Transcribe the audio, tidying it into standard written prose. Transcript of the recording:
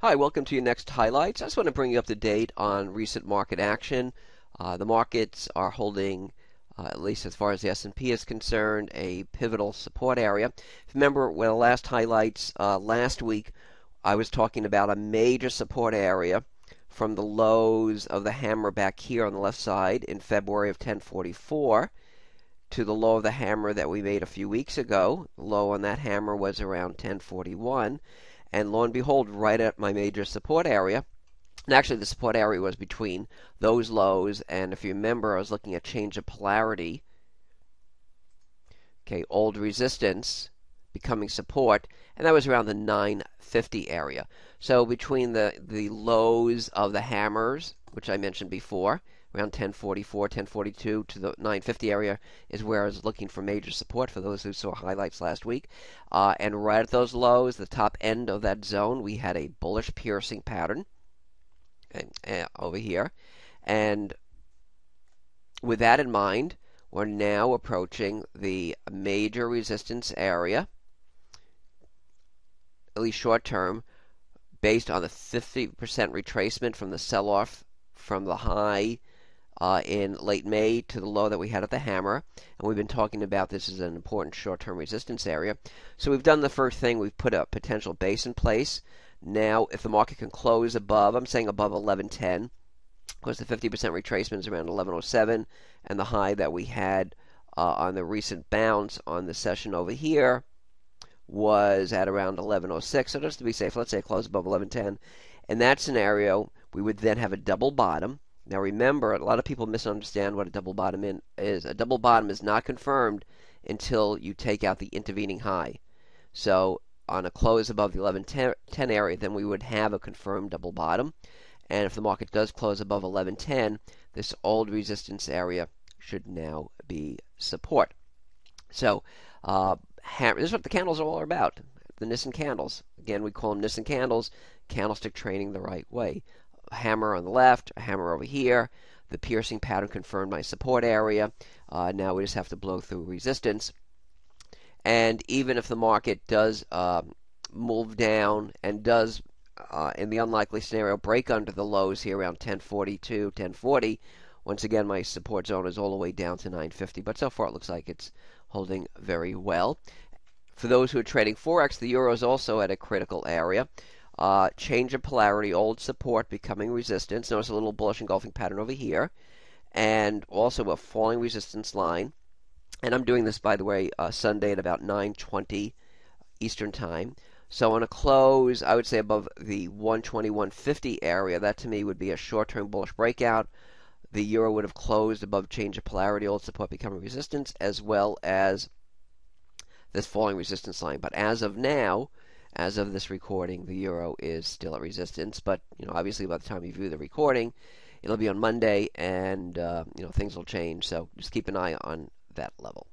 Hi, welcome to your next highlights. I just want to bring you up to date on recent market action. The markets are holding, at least as far as the S&P is concerned, a pivotal support area. If you remember when the last highlights last week, I was talking about a major support area from the lows of the hammer back here on the left side in February of 1044 to the low of the hammer that we made a few weeks ago. The low on that hammer was around 1041. And lo and behold, right at my major support area, and actually the support area was between those lows, and if you remember, I was looking at change of polarity, okay, old resistance becoming support, and that was around the 950 area. So between the lows of the hammers, which I mentioned before, around 1044, 1042 to the 950 area is where I was looking for major support for those who saw highlights last week. And right at those lows, the top end of that zone, we had a bullish piercing pattern over here. And with that in mind, we're now approaching the major resistance area, at least short term, based on the 50% retracement from the sell-off from the high in late May to the low that we had at the hammer, and we've been talking about this is an important short-term resistance area. So we've done the first thing. We've put a potential base in place. Now, if the market can close above, I'm saying above 1110, because the 50% retracement is around 1107, and the high that we had on the recent bounce on the session over here was at around 1106. So just to be safe, let's say it closed above 1110. In that scenario, we would then have a double bottom. Now remember, a lot of people misunderstand what a double bottom is. A double bottom is not confirmed until you take out the intervening high. So on a close above the 1110 area, then we would have a confirmed double bottom. And if the market does close above 1110, this old resistance area should now be support. So this is what the candles are all about, the Nison candles. Again, we call them Nison candles, candlestick trading the right way. A hammer on the left, a hammer over here, the piercing pattern confirmed my support area. Now we just have to blow through resistance, and even if the market does move down and does in the unlikely scenario break under the lows here around 1042, 1040, once again my support zone is all the way down to 950, but so far it looks like it's holding very well. For those who are trading Forex, the Euro is also at a critical area. Change of polarity, old support becoming resistance. Notice a little bullish engulfing pattern over here, and also a falling resistance line. And I'm doing this, by the way, Sunday at about 9:20 Eastern time. So on a close, I would say above the 120, 150 area, that to me would be a short-term bullish breakout. The Euro would have closed above change of polarity, old support becoming resistance, as well as this falling resistance line. But as of now, as of this recording, the Euro is still at resistance, but you know, obviously by the time you view the recording, it'll be on Monday, and you know, things will change, so just keep an eye on that level.